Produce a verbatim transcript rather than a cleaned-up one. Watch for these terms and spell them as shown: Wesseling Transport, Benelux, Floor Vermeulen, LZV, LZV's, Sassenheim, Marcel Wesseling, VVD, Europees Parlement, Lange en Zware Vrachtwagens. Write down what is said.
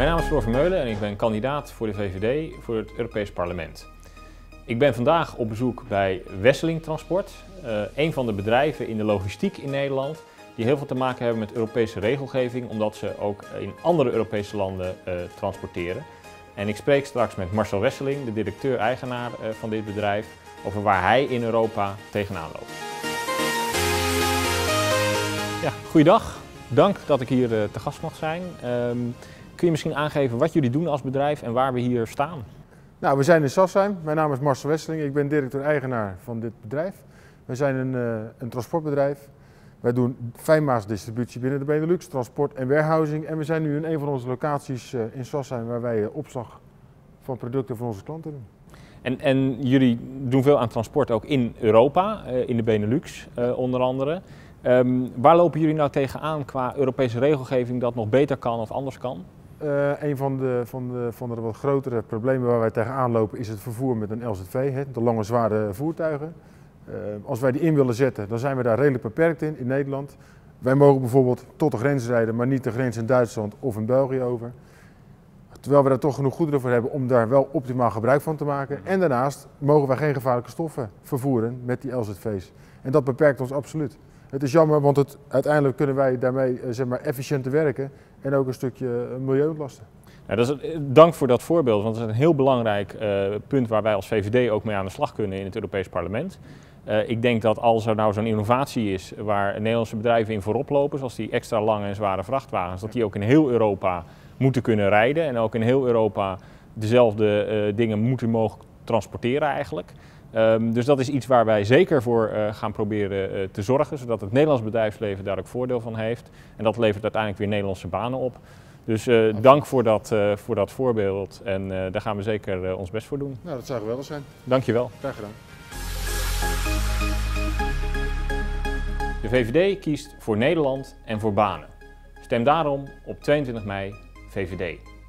Mijn naam is Floor Vermeulen en ik ben kandidaat voor de V V D voor het Europees Parlement. Ik ben vandaag op bezoek bij Wesseling Transport, een van de bedrijven in de logistiek in Nederland die heel veel te maken hebben met Europese regelgeving, omdat ze ook in andere Europese landen transporteren. En ik spreek straks met Marcel Wesseling, de directeur-eigenaar van dit bedrijf, over waar hij in Europa tegenaan loopt. Ja, goeiedag, dank dat ik hier te gast mag zijn. Um, kun je misschien aangeven wat jullie doen als bedrijf en waar we hier staan? Nou, we zijn in Sassenheim. Mijn naam is Marcel Wesseling, ik ben directeur-eigenaar van dit bedrijf. We zijn een, uh, een transportbedrijf. Wij doen fijnmaasdistributie binnen de Benelux, transport en warehousing. En we zijn nu in een van onze locaties uh, in Sassenheim waar wij uh, opslag van producten van onze klanten doen. En, en jullie doen veel aan transport ook in Europa, uh, in de Benelux uh, onder andere. Um, waar lopen jullie nou tegenaan qua Europese regelgeving dat nog beter kan of anders kan? Uh, een van de, van, de, van de wat grotere problemen waar wij tegenaan lopen is het vervoer met een L Z V, hè, de lange zware voertuigen. Uh, als wij die in willen zetten, dan zijn we daar redelijk beperkt in, in Nederland. Wij mogen bijvoorbeeld tot de grens rijden, maar niet de grens in Duitsland of in België over. Terwijl we daar toch genoeg goederen voor hebben om daar wel optimaal gebruik van te maken. En daarnaast mogen wij geen gevaarlijke stoffen vervoeren met die L Z V's. En dat beperkt ons absoluut. Het is jammer, want het, uiteindelijk kunnen wij daarmee zeg maar, efficiënter werken en ook een stukje milieu ontlasten. Nou, dat is, dank voor dat voorbeeld, want dat is een heel belangrijk uh, punt waar wij als V V D ook mee aan de slag kunnen in het Europees Parlement. Uh, ik denk dat als er nou zo'n innovatie is waar Nederlandse bedrijven in voorop lopen, zoals die extra lange en zware vrachtwagens, dat die ook in heel Europa moeten kunnen rijden en ook in heel Europa dezelfde uh, dingen moeten mogen transporteren eigenlijk. Um, dus dat is iets waar wij zeker voor uh, gaan proberen uh, te zorgen, zodat het Nederlands bedrijfsleven daar ook voordeel van heeft. En dat levert uiteindelijk weer Nederlandse banen op. Dus uh, dank voor dat, uh, voor dat voorbeeld en uh, daar gaan we zeker uh, ons best voor doen. Nou, dat zou geweldig zijn. Dankjewel. Graag gedaan. De V V D kiest voor Nederland en voor banen. Stem daarom op tweeëntwintig mei V V D.